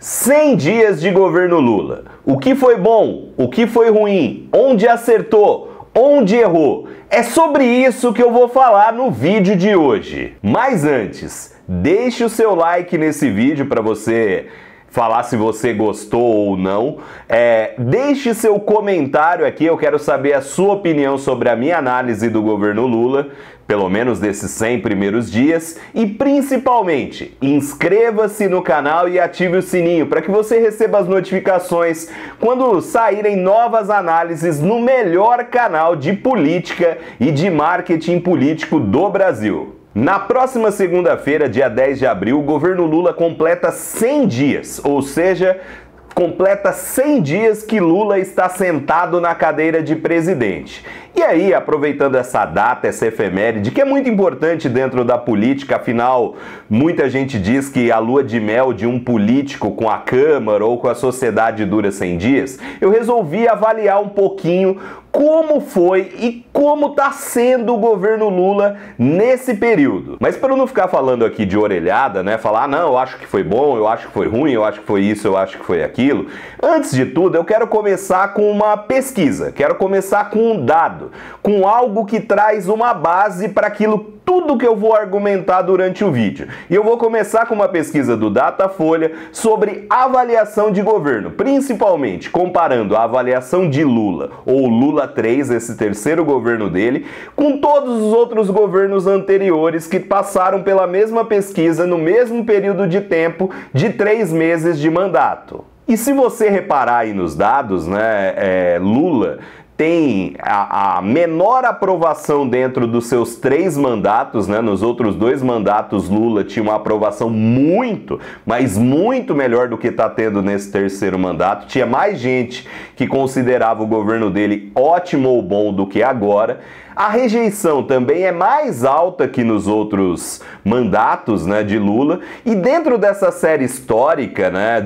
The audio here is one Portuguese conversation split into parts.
100 dias de governo Lula. O que foi bom? O que foi ruim? Onde acertou? Onde errou? É sobre isso que eu vou falar no vídeo de hoje. Mas antes, deixe o seu like nesse vídeo para você falar se você gostou ou não. Deixe seu comentário aqui, eu quero saber a sua opinião sobre a minha análise do governo Lula, pelo menos desses 100 primeiros dias, e principalmente, inscreva-se no canal e ative o sininho para que você receba as notificações quando saírem novas análises no melhor canal de política e de marketing político do Brasil. Na próxima segunda-feira, dia 10 de abril, o governo Lula completa 100 dias, ou seja, completa 100 dias que Lula está sentado na cadeira de presidente. E aí, aproveitando essa data, essa efeméride, que é muito importante dentro da política, afinal, muita gente diz que a lua de mel de um político com a Câmara ou com a sociedade dura 100 dias, eu resolvi avaliar um pouquinho como foi e como está sendo o governo Lula nesse período. Mas para eu não ficar falando aqui de orelhada, né, falar, ah, não, eu acho que foi bom, eu acho que foi ruim, eu acho que foi isso, eu acho que foi aquilo, antes de tudo eu quero começar com uma pesquisa, quero começar com um dado, com algo que traz uma base para aquilo tudo que eu vou argumentar durante o vídeo. E eu vou começar com uma pesquisa do Datafolha sobre avaliação de governo, principalmente comparando a avaliação de Lula, ou Lula 3, esse terceiro governo dele, com todos os outros governos anteriores que passaram pela mesma pesquisa no mesmo período de tempo de 3 meses de mandato. E se você reparar aí nos dados, né, Lula tem a menor aprovação dentro dos seus 3 mandatos, né? Nos outros 2 mandatos, Lula tinha uma aprovação muito, mas muito melhor do que está tendo nesse terceiro mandato. Tinha mais gente que considerava o governo dele ótimo ou bom do que agora. A rejeição também é mais alta que nos outros mandatos, né, de Lula. E dentro dessa série histórica, né,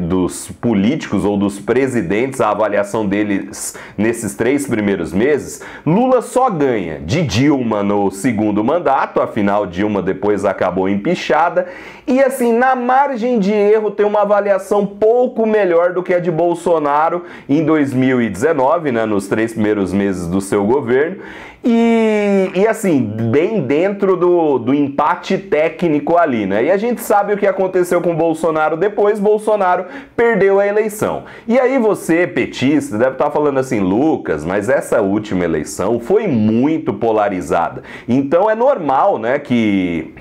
dos políticos ou dos presidentes, a avaliação deles nesses 3 primeiros meses, Lula só ganha de Dilma no segundo mandato, afinal Dilma depois acabou empichada, e assim, na margem de erro tem uma avaliação pouco melhor do que a de Bolsonaro em 2019, né, nos 3 primeiros meses do seu governo. E assim, bem dentro do empate técnico ali, né? E a gente sabe o que aconteceu com Bolsonaro depois, Bolsonaro perdeu a eleição. E aí você, petista, deve estar falando assim, Lucas, mas essa última eleição foi muito polarizada. Então é normal, né, que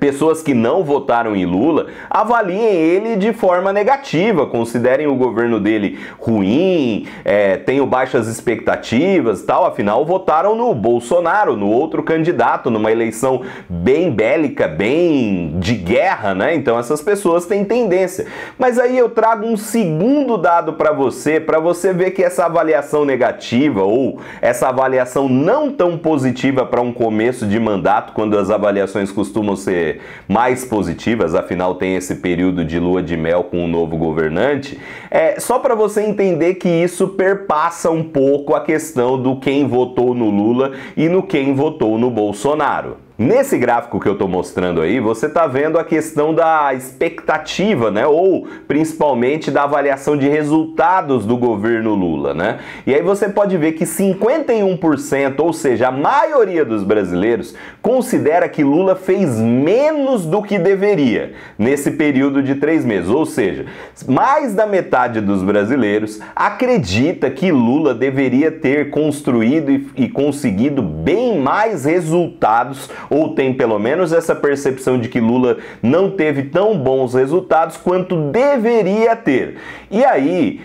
pessoas que não votaram em Lula avaliem ele de forma negativa, considerem o governo dele ruim, tenham baixas expectativas e tal, afinal votaram no Bolsonaro, no outro candidato, numa eleição bem bélica, bem de guerra, né? Então essas pessoas têm tendência. Mas aí eu trago um segundo dado para você ver que essa avaliação negativa ou essa avaliação não tão positiva para um começo de mandato, quando as avaliações costumam ser mais positivas, afinal tem esse período de lua de mel com o novo governante, só para você entender que isso perpassa um pouco a questão do quem votou no Lula e no quem votou no Bolsonaro. Nesse gráfico que eu tô mostrando aí, você tá vendo a questão da expectativa, né, ou principalmente da avaliação de resultados do governo Lula, né? E aí você pode ver que 51%, ou seja, a maioria dos brasileiros considera que Lula fez menos do que deveria nesse período de 3 meses, ou seja, mais da metade dos brasileiros acredita que Lula deveria ter construído e conseguido bem mais resultados, ou tem pelo menos essa percepção de que Lula não teve tão bons resultados quanto deveria ter. E aí,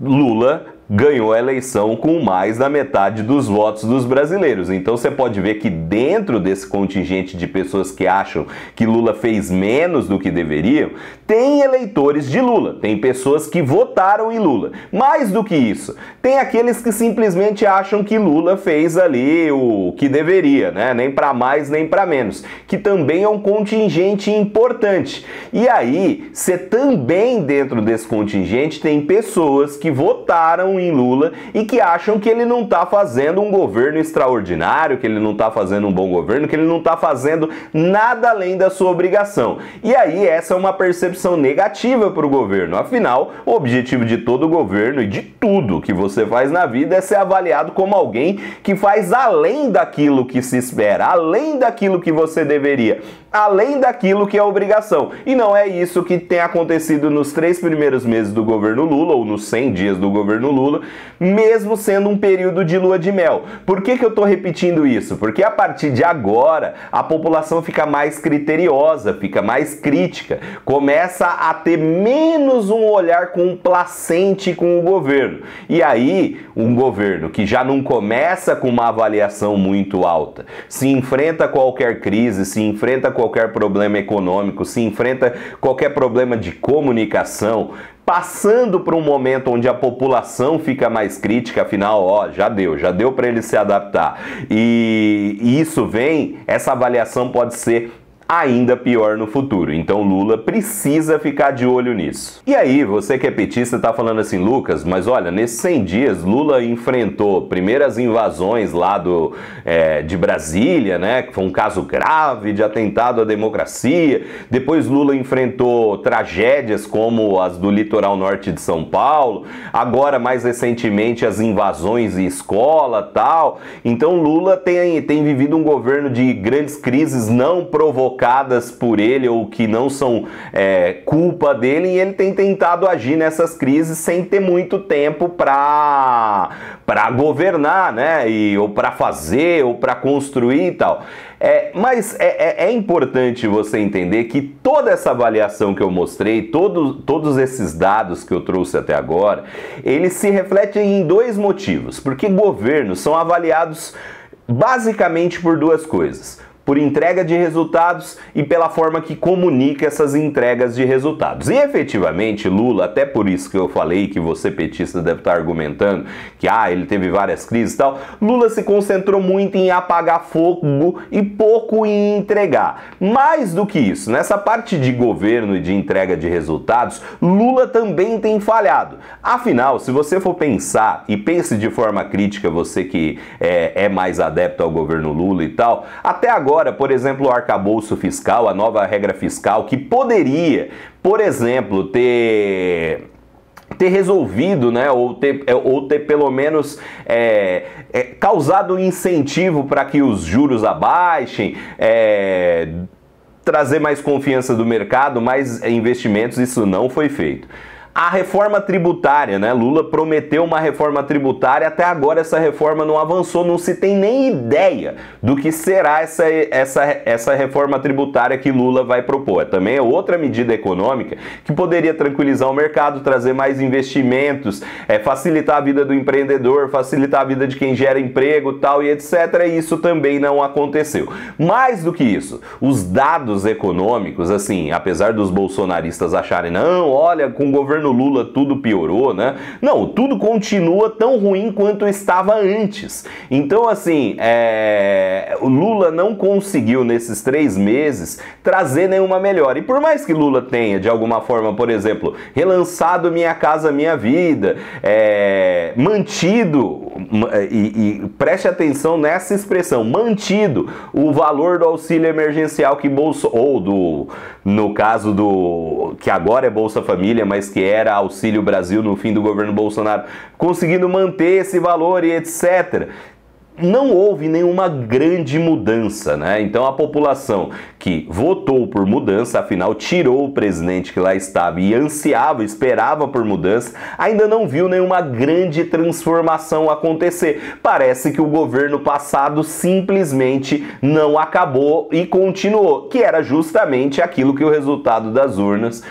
Lula ganhou a eleição com mais da metade dos votos dos brasileiros. Então você pode ver que dentro desse contingente de pessoas que acham que Lula fez menos do que deveriam, tem eleitores de Lula, tem pessoas que votaram em Lula. Mais do que isso, tem aqueles que simplesmente acham que Lula fez ali o que deveria, né? Nem para mais, nem para menos, que também é um contingente importante. E aí, você também dentro desse contingente tem pessoas que votaram em Lula e que acham que ele não está fazendo um governo extraordinário, que ele não está fazendo um bom governo, que ele não está fazendo nada além da sua obrigação. E aí essa é uma percepção negativa para o governo. Afinal, o objetivo de todo governo e de tudo que você faz na vida é ser avaliado como alguém que faz além daquilo que se espera, além daquilo que você deveria, além daquilo que é obrigação. E não é isso que tem acontecido nos 3 primeiros meses do governo Lula, ou nos 100 dias do governo Lula, mesmo sendo um período de lua de mel. Por que eu tô repetindo isso? Porque a partir de agora, a população fica mais criteriosa, fica mais crítica, começa a ter menos um olhar complacente com o governo. E aí, um governo que já não começa com uma avaliação muito alta, se enfrenta qualquer crise, se enfrenta qualquer problema econômico, se enfrenta qualquer problema de comunicação, passando por um momento onde a população fica mais crítica, afinal, ó, já deu para ele se adaptar. E isso vem, essa avaliação pode ser ainda pior no futuro. Então Lula precisa ficar de olho nisso. E aí, você que é petista tá falando assim, Lucas, mas olha, nesses 100 dias Lula enfrentou primeiras invasões lá de Brasília, né, que foi um caso grave de atentado à democracia, depois Lula enfrentou tragédias como as do litoral norte de São Paulo, agora mais recentemente as invasões em escola, tal. Então Lula tem vivido um governo de grandes crises não provocadas por ele ou que não são culpa dele, e ele tem tentado agir nessas crises sem ter muito tempo para governar, né? Ou para fazer, ou para construir e tal. Mas é importante você entender que toda essa avaliação que eu mostrei, todos esses dados que eu trouxe até agora, eles se refletem em 2 motivos. Porque governos são avaliados basicamente por 2 coisas: por entrega de resultados e pela forma que comunica essas entregas de resultados. E efetivamente Lula, até por isso que eu falei que você petista deve estar argumentando que ele teve várias crises e tal, Lula se concentrou muito em apagar fogo e pouco em entregar. Mais do que isso, nessa parte de governo e de entrega de resultados, Lula também tem falhado. Afinal, se você for pensar, e pense de forma crítica, você que é mais adepto ao governo Lula e tal, até agora, por exemplo, o arcabouço fiscal, a nova regra fiscal, que poderia, por exemplo, ter resolvido, né, ou ter pelo menos causado um incentivo para que os juros abaixem, trazer mais confiança do mercado, mais investimentos, isso não foi feito. A reforma tributária, né? Lula prometeu uma reforma tributária, até agora essa reforma não avançou, não se tem nem ideia do que será essa reforma tributária que Lula vai propor. Também é outra medida econômica que poderia tranquilizar o mercado, trazer mais investimentos, facilitar a vida do empreendedor, facilitar a vida de quem gera emprego, tal e etc. E isso também não aconteceu. Mais do que isso, os dados econômicos, assim, apesar dos bolsonaristas acharem, não, olha, com o governo Lula tudo piorou, né? Não, tudo continua tão ruim quanto estava antes. Então, assim, o Lula não conseguiu nesses 3 meses trazer nenhuma melhora. E por mais que Lula tenha, de alguma forma, por exemplo, relançado Minha Casa Minha Vida, mantido, e preste atenção nessa expressão, mantido o valor do auxílio emergencial que no caso do que agora é Bolsa Família, mas que era Auxílio Brasil no fim do governo Bolsonaro, conseguindo manter esse valor e etc. Não houve nenhuma grande mudança, né? Então a população que votou por mudança, afinal tirou o presidente que lá estava e ansiava, esperava por mudança, ainda não viu nenhuma grande transformação acontecer. Parece que o governo passado simplesmente não acabou e continuou, que era justamente aquilo que o resultado das urnas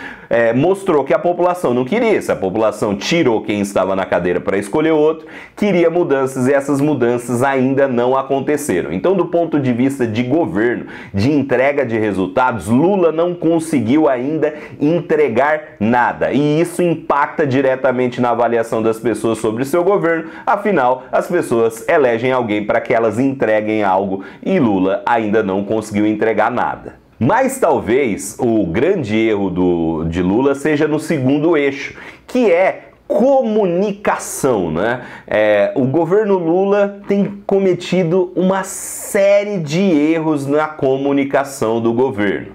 mostrou que a população não queria. Se a população tirou quem estava na cadeira para escolher outro, queria mudanças, e essas mudanças ainda não aconteceram. Então, do ponto de vista de governo, de entrega de resultados, Lula não conseguiu ainda entregar nada. E isso impacta diretamente na avaliação das pessoas sobre o seu governo. Afinal, as pessoas elegem alguém para que elas entreguem algo e Lula ainda não conseguiu entregar nada. Mas talvez o grande erro de Lula seja no segundo eixo, que é comunicação, né? O governo Lula tem cometido uma série de erros na comunicação do governo.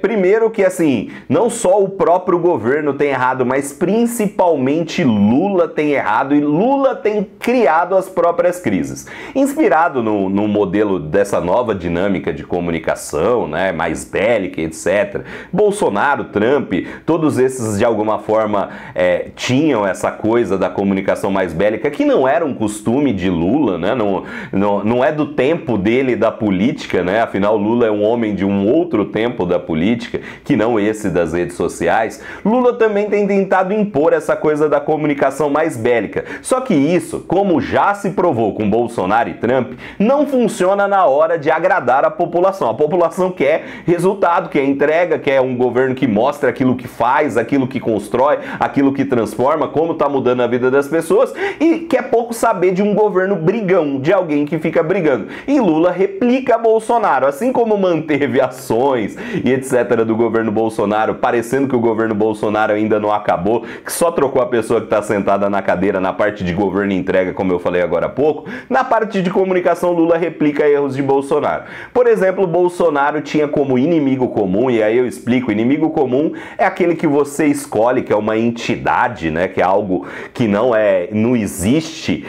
Primeiro que, assim, não só o próprio governo tem errado, mas principalmente Lula tem errado, e Lula tem criado as próprias crises. Inspirado no modelo dessa nova dinâmica de comunicação, né, mais bélica, etc. Bolsonaro, Trump, todos esses de alguma forma tinham essa coisa da comunicação mais bélica, que não era um costume de Lula, né, não é do tempo dele da política, né, afinal Lula é um homem de um outro tempo da política, que não esse das redes sociais. Lula também tem tentado impor essa coisa da comunicação mais bélica. Só que isso, como já se provou com Bolsonaro e Trump, não funciona na hora de agradar a população. A população quer resultado, quer entrega, quer um governo que mostra aquilo que faz, aquilo que constrói, aquilo que transforma, como tá mudando a vida das pessoas, e quer pouco saber de um governo brigão, de alguém que fica brigando. E Lula replica Bolsonaro, assim como manteve ações e etc. do governo Bolsonaro, parecendo que o governo Bolsonaro ainda não acabou, que só trocou a pessoa que está sentada na cadeira na parte de governo e entrega, como eu falei agora há pouco. Na parte de comunicação, Lula replica erros de Bolsonaro. Por exemplo, Bolsonaro tinha como inimigo comum, e aí eu explico, inimigo comum é aquele que você escolhe, que é uma entidade, né, que é algo que não existe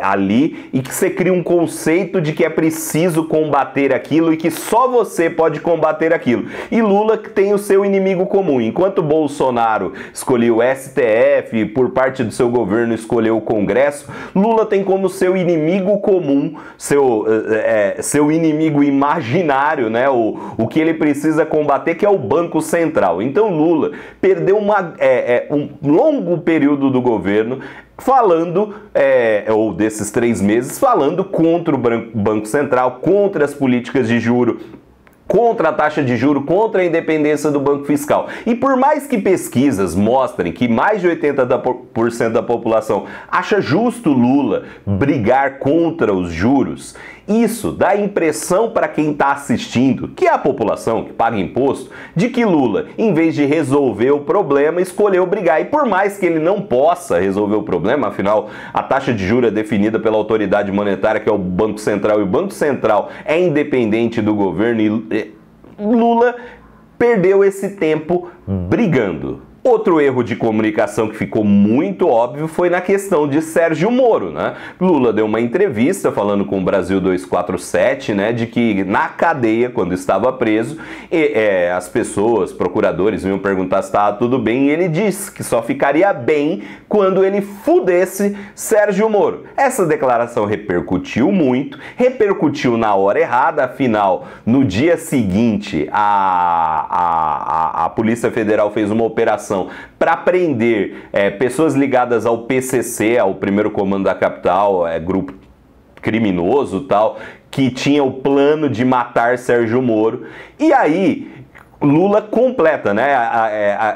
ali, e que você cria um conceito de que é preciso combater aquilo e que só você pode combater aquilo. E Lula tem o seu inimigo comum. Enquanto Bolsonaro escolheu o STF, por parte do seu governo escolheu o Congresso, Lula tem como seu inimigo comum, seu inimigo imaginário, né, o que ele precisa combater, que é o Banco Central. Então Lula perdeu um longo período do governo falando, ou desses 3 meses, falando contra o Banco Central, contra as políticas de juros, contra a taxa de juros, contra a independência do Banco Fiscal. E por mais que pesquisas mostrem que mais de 80% da população acha justo Lula brigar contra os juros, isso dá a impressão para quem está assistindo, que é a população que paga imposto, de que Lula, em vez de resolver o problema, escolheu brigar. E por mais que ele não possa resolver o problema, afinal a taxa de juros é definida pela autoridade monetária, que é o Banco Central, e o Banco Central é independente do governo, e Lula perdeu esse tempo brigando. Outro erro de comunicação que ficou muito óbvio foi na questão de Sérgio Moro, né? Lula deu uma entrevista falando com o Brasil 247, né, de que na cadeia, quando estava preso, as pessoas, procuradores, vinham perguntar se estava tudo bem, e ele disse que só ficaria bem quando ele fudesse Sérgio Moro. Essa declaração repercutiu muito, repercutiu na hora errada, afinal, no dia seguinte, a Polícia Federal fez uma operação para prender pessoas ligadas ao PCC, ao Primeiro Comando da Capital, grupo criminoso tal, que tinha o plano de matar Sérgio Moro. E aí Lula completa, né,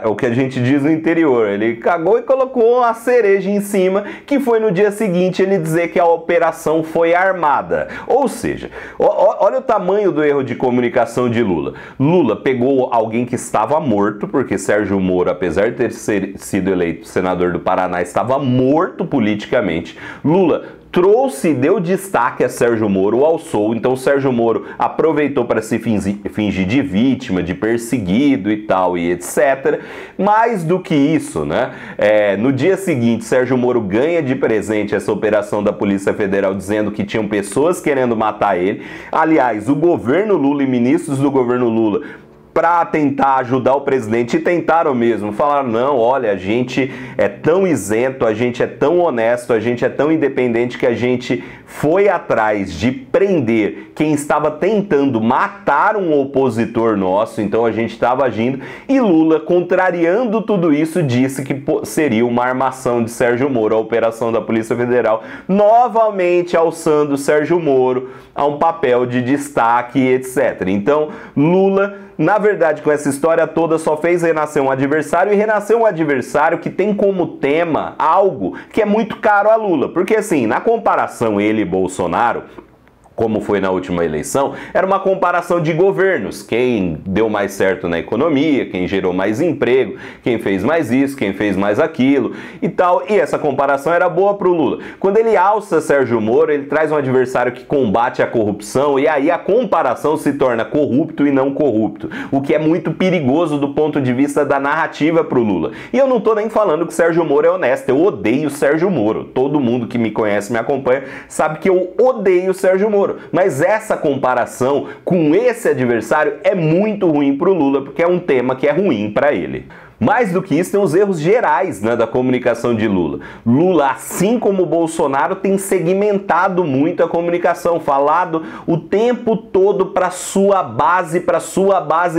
o que a gente diz no interior, ele cagou e colocou a cereja em cima, que foi no dia seguinte ele dizer que a operação foi armada. Ou seja, olha o tamanho do erro de comunicação de Lula. Lula pegou alguém que estava morto, porque Sérgio Moro, apesar de ter sido eleito senador do Paraná, estava morto politicamente. Lula trouxe e deu destaque a Sérgio Moro, o alçou, então Sérgio Moro aproveitou para se fingir de vítima, de perseguido e tal, e etc. Mais do que isso, né? No dia seguinte, Sérgio Moro ganha de presente essa operação da Polícia Federal, dizendo que tinham pessoas querendo matar ele. Aliás, o governo Lula e ministros do governo Lula, para tentar ajudar o presidente, e tentaram mesmo, falaram, não, olha, a gente é tão isento, a gente é tão honesto, a gente é tão independente que a gente foi atrás de prender quem estava tentando matar um opositor nosso, então a gente estava agindo. E Lula, contrariando tudo isso, disse que seria uma armação de Sérgio Moro, a operação da Polícia Federal, novamente alçando Sérgio Moro a um papel de destaque, etc. Então Lula, na verdade, com essa história toda, só fez renascer um adversário, e renascer um adversário que tem como tema algo que é muito caro a Lula. Porque, assim, na comparação ele e Bolsonaro, como foi na última eleição, era uma comparação de governos, quem deu mais certo na economia, quem gerou mais emprego, quem fez mais isso, quem fez mais aquilo e tal, e essa comparação era boa pro Lula. Quando ele alça Sérgio Moro, ele traz um adversário que combate a corrupção e aí a comparação se torna corrupto e não corrupto, o que é muito perigoso do ponto de vista da narrativa pro Lula. E eu não tô nem falando que Sérgio Moro é honesto, eu odeio Sérgio Moro, todo mundo que me conhece, me acompanha, sabe que eu odeio Sérgio Moro. Mas essa comparação com esse adversário é muito ruim para o Lula, porque é um tema que é ruim para ele. Mais do que isso, tem os erros gerais, né, da comunicação de Lula. Lula, assim como Bolsonaro, tem segmentado muito a comunicação, falado o tempo todo para sua base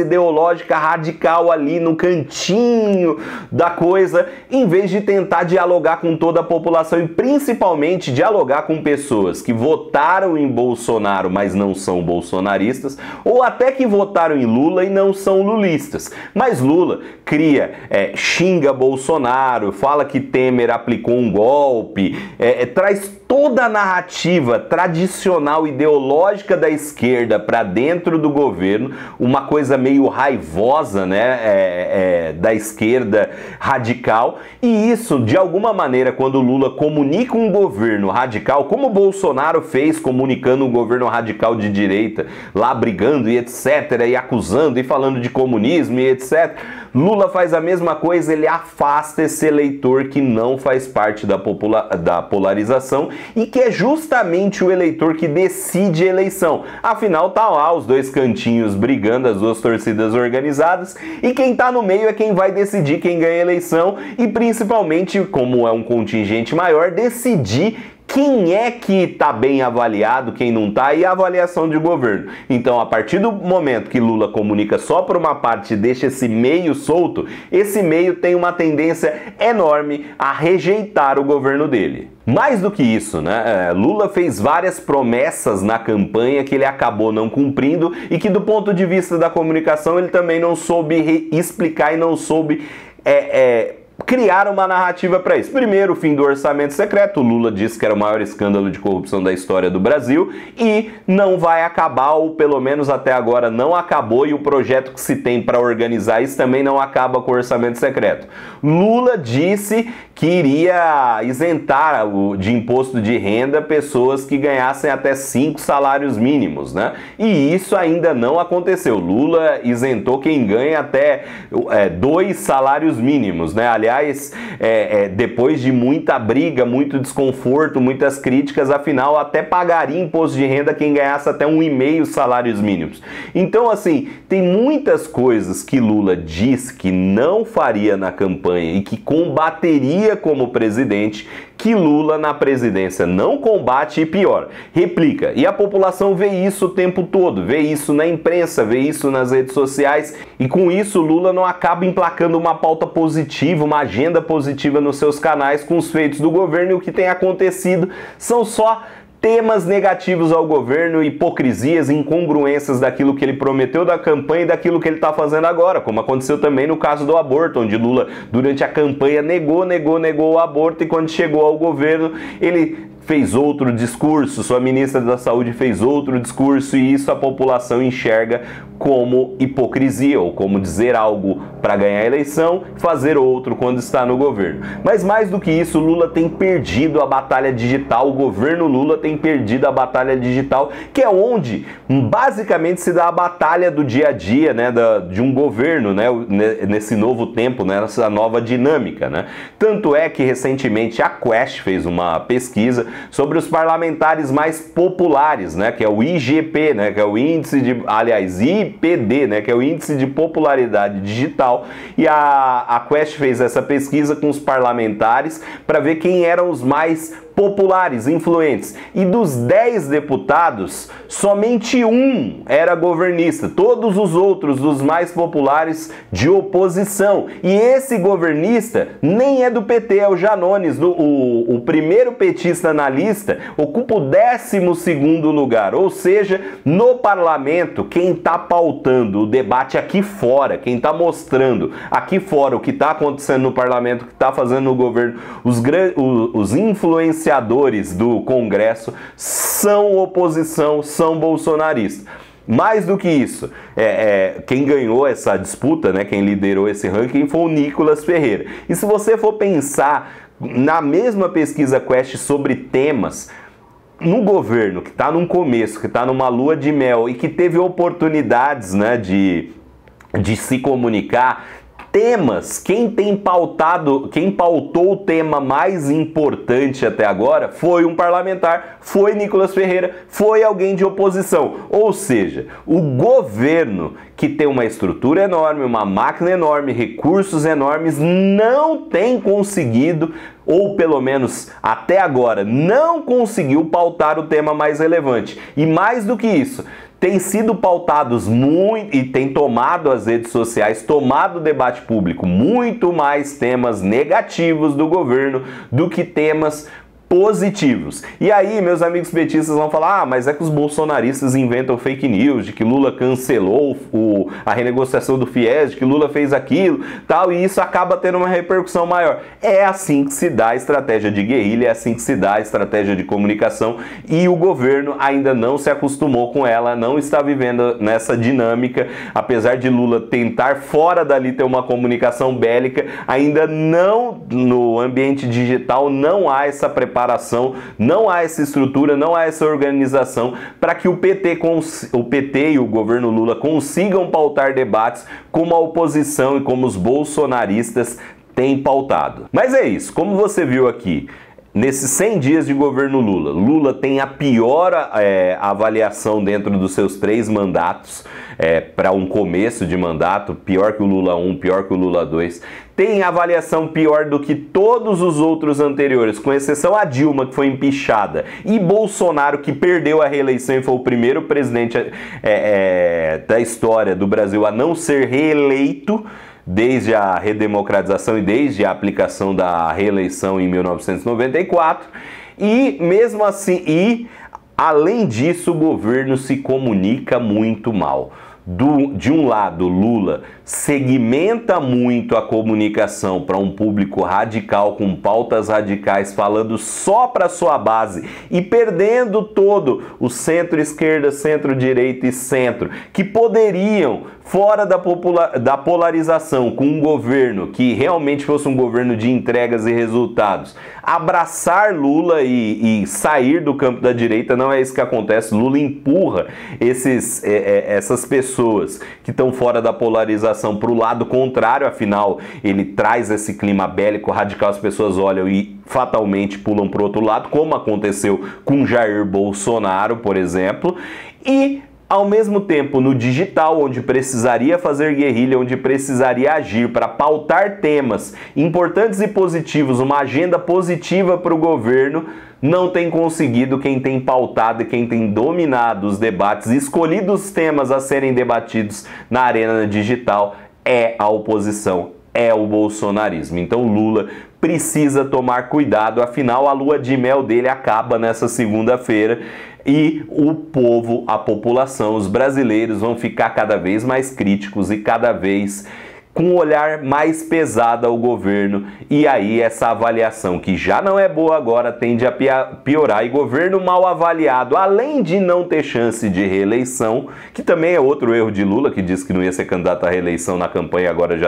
ideológica radical ali no cantinho da coisa, em vez de tentar dialogar com toda a população e principalmente dialogar com pessoas que votaram em Bolsonaro, mas não são bolsonaristas, ou até que votaram em Lula e não são lulistas. Mas Lula cria xinga Bolsonaro, fala que Temer aplicou um golpe, traz toda a narrativa tradicional ideológica da esquerda para dentro do governo, uma coisa meio raivosa, né, da esquerda radical, e isso, de alguma maneira, quando Lula comunica um governo radical, como Bolsonaro fez comunicando um governo radical de direita, lá brigando e etc, e acusando e falando de comunismo e etc, Lula faz a mesma coisa, ele afasta esse eleitor que não faz parte da polarização e que é justamente o eleitor que decide a eleição. Afinal, tá lá os dois cantinhos brigando, as duas torcidas organizadas, e quem tá no meio é quem vai decidir quem ganha a eleição e principalmente, como é um contingente maior, decidir quem é que tá bem avaliado, quem não tá, e a avaliação de governo. Então, a partir do momento que Lula comunica só por uma parte e deixa esse meio solto, esse meio tem uma tendência enorme a rejeitar o governo dele. Mais do que isso, né? Lula fez várias promessas na campanha que ele acabou não cumprindo e que do ponto de vista da comunicação ele também não soube explicar e não soube criar uma narrativa para isso. Primeiro, o fim do orçamento secreto. Lula disse que era o maior escândalo de corrupção da história do Brasil e não vai acabar, ou pelo menos até agora não acabou, e o projeto que se tem para organizar isso também não acaba com o orçamento secreto. Lula disse que iria isentar de imposto de renda pessoas que ganhassem até 5 salários mínimos, né? E isso ainda não aconteceu. Lula isentou quem ganha até 2 salários mínimos, né? Aliás, depois de muita briga, muito desconforto, muitas críticas, afinal até pagaria imposto de renda quem ganhasse até 1,5 salários mínimos. Então, assim, tem muitas coisas que Lula diz que não faria na campanha e que combateria como presidente, que Lula na presidência não combate e pior, replica. E a população vê isso o tempo todo, vê isso na imprensa, vê isso nas redes sociais, e com isso Lula não acaba emplacando uma pauta positiva, uma agenda positiva nos seus canais com os feitos do governo, e o que tem acontecido são só temas negativos ao governo, hipocrisias, incongruências daquilo que ele prometeu da campanha e daquilo que ele está fazendo agora, como aconteceu também no caso do aborto, onde Lula durante a campanha negou o aborto e quando chegou ao governo ele fez outro discurso, sua ministra da Saúde fez outro discurso, e isso a população enxerga como hipocrisia, ou como dizer algo para ganhar a eleição, fazer outro quando está no governo. Mas mais do que isso, Lula tem perdido a batalha digital, o governo Lula tem perdido a batalha digital, que é onde basicamente se dá a batalha do dia a dia, né, de um governo, né, nesse novo tempo, né, nessa nova dinâmica, né. Tanto é que recentemente a Quest fez uma pesquisa sobre os parlamentares mais populares, né, que é o IGP, né, que é o índice de, aliás, IPD, né, que é o índice de popularidade digital, e a Quest fez essa pesquisa com os parlamentares para ver quem eram os mais populares, influentes, e dos 10 deputados, somente um era governista, todos os outros, os mais populares, de oposição, e esse governista nem é do PT, é o Janones, o primeiro petista na lista, ocupa o 12º lugar, ou seja, no parlamento, quem está pautando o debate aqui fora, quem está mostrando aqui fora o que está acontecendo no parlamento, o que está fazendo no governo, os influenciadores negociadores do Congresso são oposição, são bolsonaristas. Mais do que isso, quem ganhou essa disputa, né, quem liderou esse ranking foi o Nicolas Ferreira. E se você for pensar na mesma pesquisa Quest sobre temas, no governo que está num começo, que está numa lua de mel e que teve oportunidades, né, de se comunicar, temas, quem pautou o tema mais importante até agora foi um parlamentar, foi Nicolas Ferreira, foi alguém de oposição. Ou seja, o governo, que tem uma estrutura enorme, uma máquina enorme, recursos enormes, não tem conseguido, ou pelo menos até agora, não conseguiu pautar o tema mais relevante. E mais do que isso, tem sido pautados muito e tem tomado as redes sociais, tomado o debate público, muito mais temas negativos do governo do que temas positivos. E aí, meus amigos petistas vão falar, ah, mas é que os bolsonaristas inventam fake news, de que Lula cancelou a renegociação do Fies, de que Lula fez aquilo, tal, e isso acaba tendo uma repercussão maior. É assim que se dá a estratégia de guerrilha, é assim que se dá a estratégia de comunicação, e o governo ainda não se acostumou com ela, não está vivendo nessa dinâmica, apesar de Lula tentar fora dali ter uma comunicação bélica, ainda não, no ambiente digital, não há essa preparação, não há essa estrutura, não há essa organização para que o PT e o governo Lula consigam pautar debates como a oposição e como os bolsonaristas têm pautado. Mas é isso, como você viu aqui, nesses 100 dias de governo Lula, Lula tem a pior avaliação dentro dos seus 3 mandatos, para um começo de mandato, pior que o Lula 1, pior que o Lula 2, tem avaliação pior do que todos os outros anteriores, com exceção a Dilma, que foi empichada, e Bolsonaro, que perdeu a reeleição e foi o primeiro presidente da história do Brasil a não ser reeleito, desde a redemocratização e desde a aplicação da reeleição em 1994, e mesmo assim, além disso, o governo se comunica muito mal. De um lado, Lula segmenta muito a comunicação para um público radical, com pautas radicais, falando só para sua base e perdendo todo o centro-esquerda, centro-direita e centro, que poderiam, fora da polarização, com um governo que realmente fosse um governo de entregas e resultados, abraçar Lula e sair do campo da direita. Não é isso que acontece. Lula empurra essas pessoas que estão fora da polarização para o lado contrário, afinal ele traz esse clima bélico radical, as pessoas olham e fatalmente pulam para o outro lado, como aconteceu com Jair Bolsonaro, por exemplo, e ao mesmo tempo no digital, onde precisaria fazer guerrilha, onde precisaria agir para pautar temas importantes e positivos, uma agenda positiva para o governo, não tem conseguido. Quem tem pautado e quem tem dominado os debates, escolhido os temas a serem debatidos na arena digital, é a oposição, é o bolsonarismo. Então Lula precisa tomar cuidado, afinal a lua de mel dele acaba nessa segunda-feira e o povo, a população, os brasileiros vão ficar cada vez mais críticos e cada vez com um olhar mais pesado ao governo, e aí essa avaliação, que já não é boa agora, tende a piorar, e governo mal avaliado, além de não ter chance de reeleição, que também é outro erro de Lula, que disse que não ia ser candidato à reeleição na campanha, agora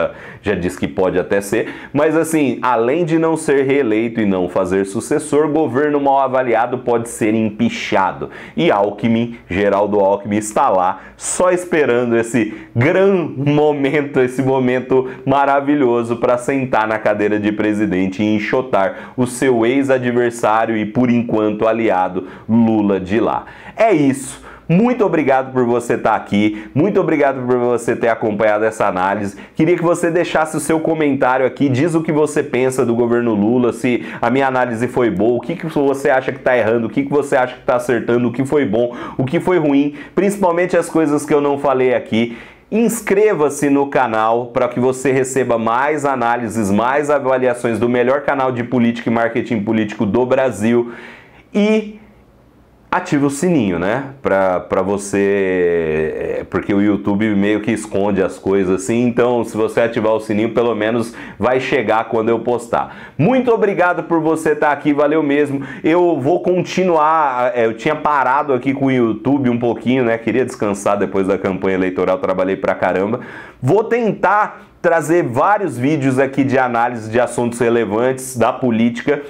já disse que pode até ser, mas assim, além de não ser reeleito e não fazer sucessor, governo mal avaliado pode ser empichado, e Alckmin, Geraldo Alckmin, está lá só esperando esse grande momento, maravilhoso para sentar na cadeira de presidente e enxotar o seu ex-adversário e, por enquanto, aliado Lula de lá. É isso. Muito obrigado por você estar aqui, muito obrigado por você ter acompanhado essa análise. Queria que você deixasse o seu comentário aqui, diz o que você pensa do governo Lula, se a minha análise foi boa, o que você acha que está errando, o que você acha que está acertando, o que foi bom, o que foi ruim, principalmente as coisas que eu não falei aqui. Inscreva-se no canal para que você receba mais análises, mais avaliações do melhor canal de política e marketing político do Brasil, e ativa o sininho, né? Pra você... porque o YouTube meio que esconde as coisas assim, então se você ativar o sininho, pelo menos vai chegar quando eu postar. Muito obrigado por você estar aqui, valeu mesmo. Eu vou continuar, eu tinha parado aqui com o YouTube um pouquinho, né? Queria descansar depois da campanha eleitoral, trabalhei pra caramba. Vou tentar trazer vários vídeos aqui de análise de assuntos relevantes da política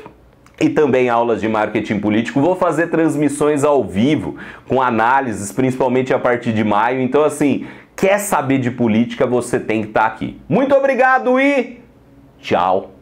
e também aulas de marketing político. Vou fazer transmissões ao vivo com análises, principalmente a partir de maio. Então, assim, quer saber de política, você tem que estar aqui. Muito obrigado e tchau!